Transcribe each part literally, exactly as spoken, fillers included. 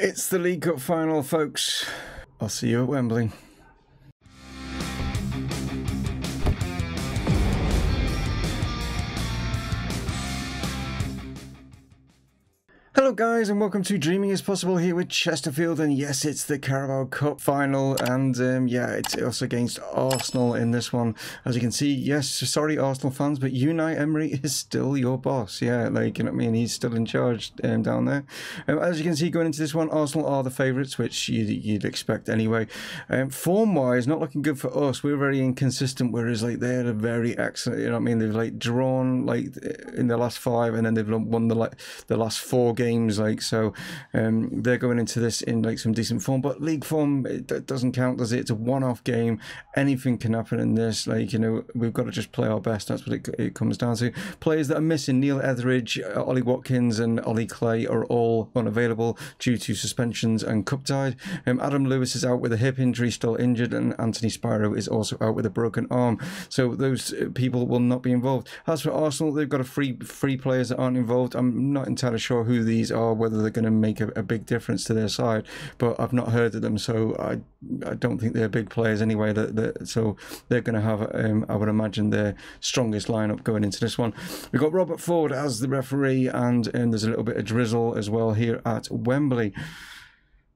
It's the League Cup final, folks. I'll see you at Wembley. Hello guys, and welcome to Dreaming is Possible here with Chesterfield, and yes, it's the Carabao Cup final, and um, yeah, it's us against Arsenal in this one. As you can see, yes, sorry Arsenal fans, but Unai Emery is still your boss. Yeah, like, you know what I mean, he's still in charge um, down there. Um, as you can see, going into this one, Arsenal are the favourites, which you'd, you'd expect anyway. Um, Form-wise, not looking good for us. We're very inconsistent, whereas like they're very excellent. You know what I mean? They've like drawn like in their last five, and then they've won the like the last four games. Like so, um, they're going into this in like some decent form, but league form, it doesn't count, does it? It's a one-off game. Anything can happen in this. Like, you know, we've got to just play our best. That's what it, it comes down to. Players that are missing: Neil Etheridge, Ollie Watkins, and Ollie Clay are all unavailable due to suspensions and cup tied. Um, Adam Lewis is out with a hip injury, still injured, and Anthony Spiro is also out with a broken arm. So those people will not be involved. As for Arsenal, they've got a free free players that aren't involved. I'm not entirely sure who these are, whether they're going to make a, a big difference to their side, but I've not heard of them, so I, I don't think they're big players anyway, that, that so they're going to have um, I would imagine their strongest lineup going into this one. We've got Robert Ford as the referee, and, and there's a little bit of drizzle as well here at Wembley.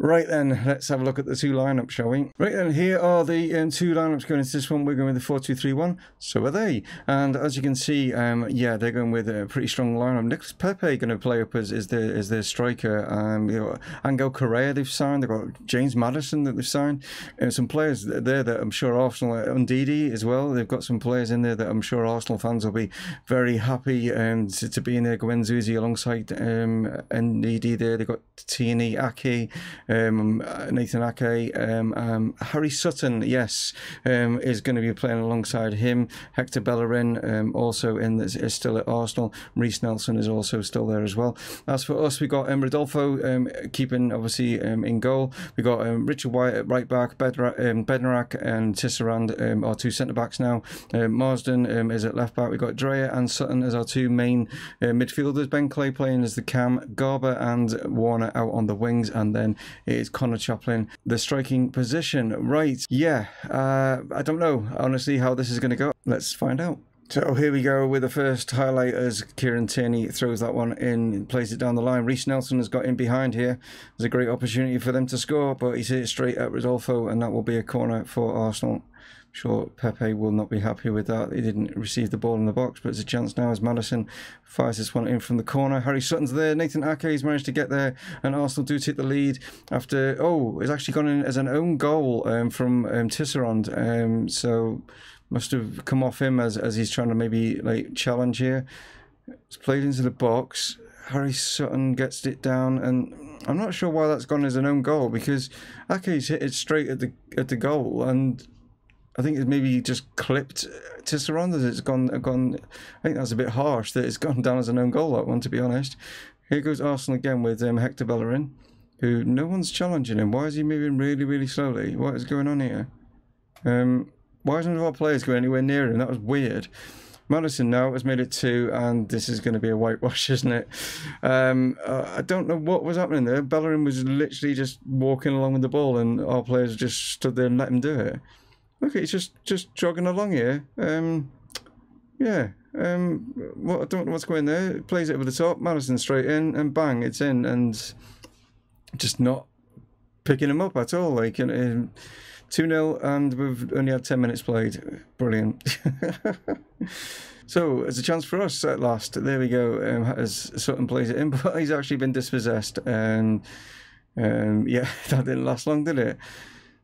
Right then, let's have a look at the two lineups, shall we? Right then, here are the um, two lineups going into this one. We're going with the four two three one, so are they. And as you can see, um, yeah, they're going with a pretty strong lineup. Nicholas Pepe going to play up as, as, their, as their striker. Um, you know, Angel Correa they've signed. They've got James Madison that they've signed. And some players there that I'm sure Arsenal, Ndidi as well. They've got some players in there that I'm sure Arsenal fans will be very happy um, to, to be in there. Gwen Zuzi alongside um, Ndidi there. They've got T and E Aki. Um, Nathan Ake, um, um, Harry Sutton, yes, um, is going to be playing alongside him. Hector Bellerin um, also in this, is still at Arsenal. Reece Nelson is also still there as well. As for us, we got um, Rodolfo um, keeping obviously um, in goal. We got um, Richard Wyatt at right back. Bedra um, Bednarak and Tisserand um, are two centre backs now. Um, Marsden um, is at left back. We got Drea and Sutton as our two main uh, midfielders. Ben Clay playing as the cam. Garber and Warner out on the wings, and then it is Conor Chaplin, the striking position. Right, yeah, uh, I don't know, honestly, how this is going to go. Let's find out. So here we go with the first highlight as Kieran Tierney throws that one in, plays it down the line. Reece Nelson has got in behind here. There's a great opportunity for them to score, but he's hit straight at Rodolfo, and that will be a corner for Arsenal. I'm sure Pepe will not be happy with that. He didn't receive the ball in the box, but it's a chance now as Madison fires this one in from the corner. Harry Sutton's there. Nathan Ake has managed to get there, and Arsenal do take the lead after, oh, it's actually gone in as an own goal um, from um, Tisserand. Um, so must have come off him as, as he's trying to maybe like challenge here. It's played into the box. Harry Sutton gets it down, and I'm not sure why that's gone as an own goal, because Ake's hit it straight at the, at the goal, and I think it's maybe just clipped Tisserand as it's gone, gone. I think that's a bit harsh that it's gone down as an own goal, that one, to be honest. Here goes Arsenal again with um, Hector Bellerin, who no one's challenging him. Why is he moving really, really slowly? What is going on here? Um, why isn't our players going anywhere near him? That was weird. Madison now has made it two, and this is going to be a whitewash, isn't it? Um, uh, I don't know what was happening there. Bellerin was literally just walking along with the ball, and our players just stood there and let him do it. Look, okay, he's just just jogging along here. Um, yeah. Um, what I don't know what's going there. It plays it over the top. Madison straight in, and bang, it's in, and just not picking him up at all. Like, and, and two nil, and we've only had ten minutes played. Brilliant. So it's a chance for us at last. There we go. Um, as Sutton plays it in, but he's actually been dispossessed, and um, yeah, that didn't last long, did it?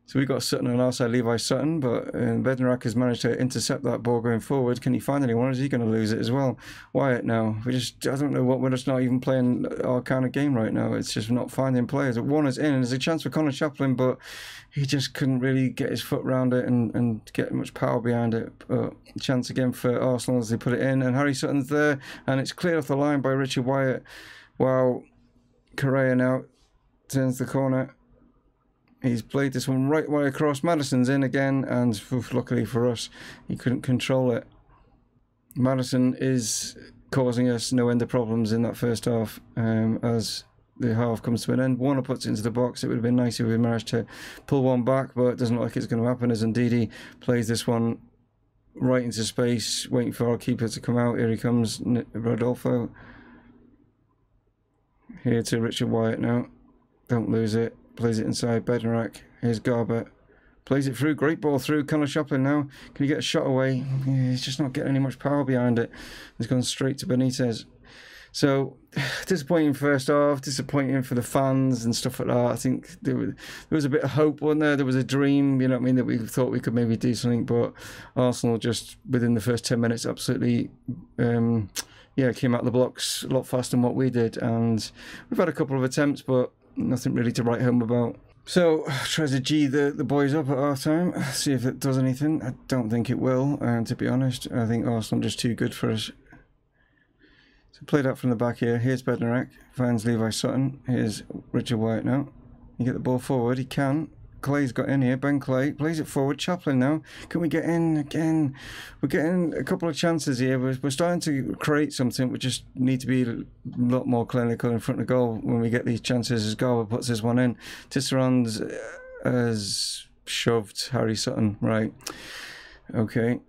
So we've got Sutton on our side, Levi Sutton, but uh, Bednarak has managed to intercept that ball going forward. Can he find anyone, or is he going to lose it as well? Wyatt now. We just, I don't know what, we're just not even playing our kind of game right now. It's just not finding players. Warner's in, and there's a chance for Conor Chaplin, but he just couldn't really get his foot round it and, and get much power behind it. But chance again for Arsenal as they put it in, and Harry Sutton's there, and it's cleared off the line by Richard Wyatt, while Correa now turns the corner. He's played this one right way across. Madison's in again, and oof, luckily for us, he couldn't control it. Madison is causing us no end of problems in that first half, um, as the half comes to an end. Warner puts it into the box. It would have been nice if we managed to pull one back, but it doesn't look like it's going to happen as Ndidi plays this one right into space, waiting for our keeper to come out. Here he comes, Rodolfo. Here to Richard Wyatt now. Don't lose it. Plays it inside Bednarak. Here's Garber. Plays it through. Great ball through. Conor Chaplin now. Can he get a shot away? Yeah, he's just not getting any much power behind it. He's gone straight to Benitez. So, disappointing first half, disappointing for the fans and stuff like that. I think there was, there was a bit of hope, wasn't there? There was a dream, you know what I mean, that we thought we could maybe do something, but Arsenal just, within the first ten minutes, absolutely, um, yeah, came out of the blocks a lot faster than what we did. And we've had a couple of attempts, but nothing really to write home about. So, tries to G the, the boys up at half time, see if it does anything. I don't think it will, and to be honest, I think Arsenal just too good for us. So played out from the back here. Here's Bednarak. Finds Levi Sutton. Here's Richard Wyatt now. You get the ball forward. He can. Clay's got in here. Ben Clay plays it forward. Chaplin now. Can we get in again? We're getting a couple of chances here. We're, we're starting to create something. We just need to be a lot more clinical in front of goal when we get these chances. As Garber puts this one in. Tisserand has shoved Harry Sutton. Right. Okay.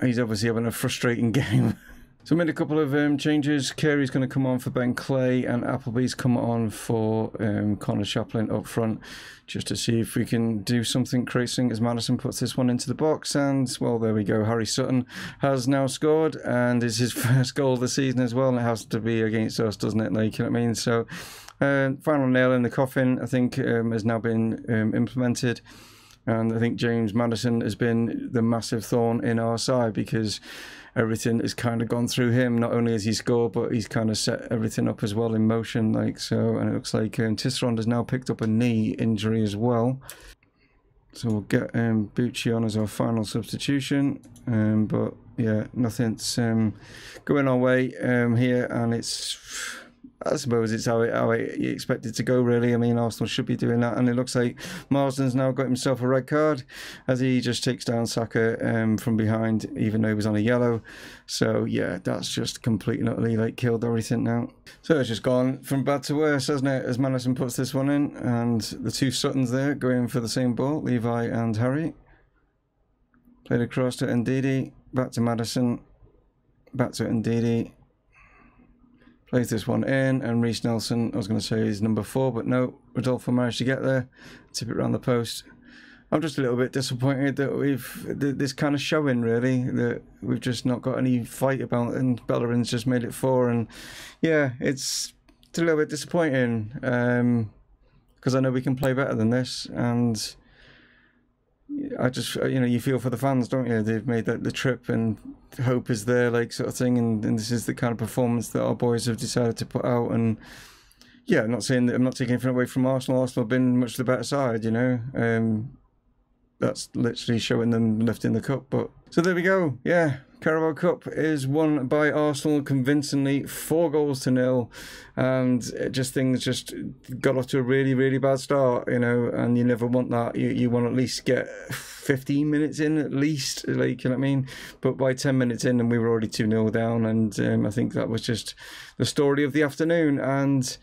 He's obviously having a frustrating game. So made a couple of um, changes. Carey's going to come on for Ben Clay and Appleby's come on for um, Conor Chaplin up front, just to see if we can do something creating as Madison puts this one into the box. And, well, there we go. Harry Sutton has now scored and is his first goal of the season as well. And it has to be against us, doesn't it? Like, you know what I mean? So uh, final nail in the coffin, I think, um, has now been um, implemented. And I think James Madison has been the massive thorn in our side because everything has kind of gone through him. Not only has he scored, but he's kind of set everything up as well in motion. Like so, and it looks like um, Tisserand has now picked up a knee injury as well. So we'll get um, Bucci on as our final substitution. Um, but yeah, nothing's um, going our way um, here, and it's... I suppose it's how it, how it you expect it to go, really. I mean, Arsenal should be doing that. And it looks like Marsden's now got himself a red card as he just takes down Saka um, from behind, even though he was on a yellow. So, yeah, that's just completely, utterly, like, killed everything now. So it's just gone from bad to worse, hasn't it, as Madison puts this one in. And the two Suttons there going for the same ball, Levi and Harry. Played across to Ndidi, back to Madison, back to Ndidi. Plays this one in, and Reece Nelson, I was going to say is number four, but no, Rodolfo managed to get there, tip it around the post. I'm just a little bit disappointed that we've, this kind of showing really, that we've just not got any fight about, and Bellerin's just made it four, and yeah, it's, it's a little bit disappointing, because um, I know we can play better than this, and I just, you know, you feel for the fans, don't you? They've made that the trip and hope is there, like, sort of thing. And, and this is the kind of performance that our boys have decided to put out. And yeah, I'm not saying that I'm not taking anything away from Arsenal. Arsenal have been much the better side, you know. Um, that's literally showing them lifting the cup. But so there we go. Yeah. Carabao Cup is won by Arsenal convincingly, four goals to nil, and just things just got off to a really, really bad start, you know, and you never want that. You, you want to at least get fifteen minutes in at least, like, you know what I mean? But by ten minutes in, and we were already two nil down, and um, I think that was just the story of the afternoon. And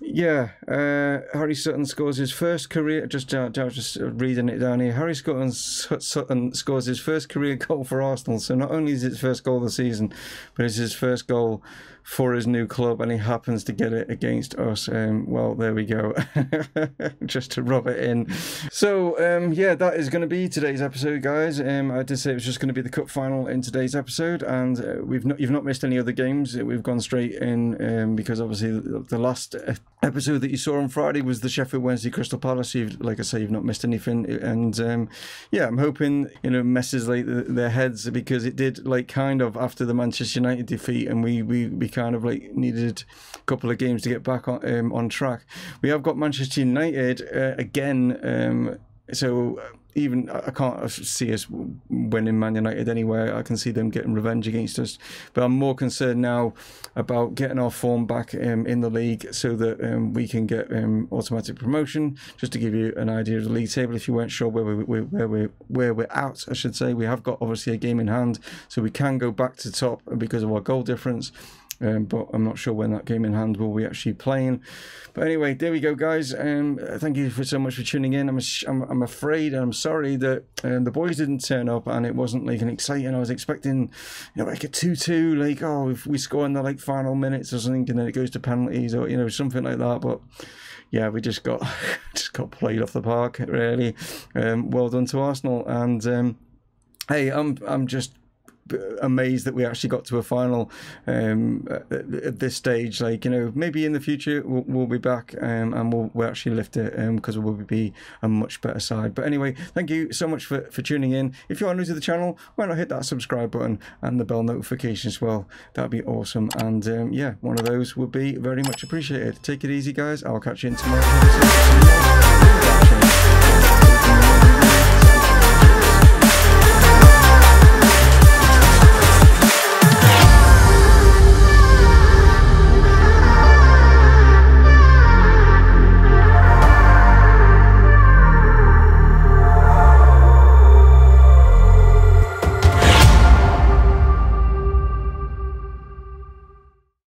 yeah, uh, Harry Sutton scores his first career, just, uh, just reading it down here, Harry Sutton, Sutton scores his first career goal for Arsenal, so not only is it his first goal of the season, but it's his first goal for his new club, and he happens to get it against us. Um, well, there we go, just to rub it in. So, um, yeah, that is going to be today's episode, guys. Um, I did say it was just going to be the cup final in today's episode, and uh, we've not, you've not missed any other games. We've gone straight in um, because, obviously, the, the last... Uh, episode that you saw on Friday was the Sheffield Wednesday Crystal Palace. You've, like I say, you've not missed anything, and um, yeah, I'm hoping, you know, messes like the, their heads, because it did, like, kind of after the Manchester United defeat, and we we, we kind of like needed a couple of games to get back on um, on track. We have got Manchester United uh, again, um, so. Even I can't see us winning Man United anywhere. I can see them getting revenge against us, but I'm more concerned now about getting our form back um, in the league so that um, we can get um, automatic promotion. Just to give you an idea of the league table, if you weren't sure where we where we where, we, where we're at, I should say, we have got obviously a game in hand, so we can go back to top because of our goal difference. Um, but I'm not sure when that game in hand will be actually playing. But anyway, there we go, guys. Um, thank you for so much for tuning in. I'm I'm, I'm afraid and I'm sorry that um, the boys didn't turn up and it wasn't like an exciting. I was expecting, you know, like a two-two, like, oh, if we score in the like final minutes or something, and then it goes to penalties or you know something like that. But yeah, we just got just got played off the park really. Um, well done to Arsenal, and um, hey, I'm I'm just. amazed that we actually got to a final um at, at this stage. Like, you know, maybe in the future we'll, we'll be back um and we'll, we'll actually lift it um because we'll be a much better side. But anyway, thank you so much for, for tuning in. If you are new to the channel, why not hit that subscribe button and the bell notification as well? That'd be awesome. And um yeah, one of those would be very much appreciated. Take it easy, guys. I'll catch you in tomorrow.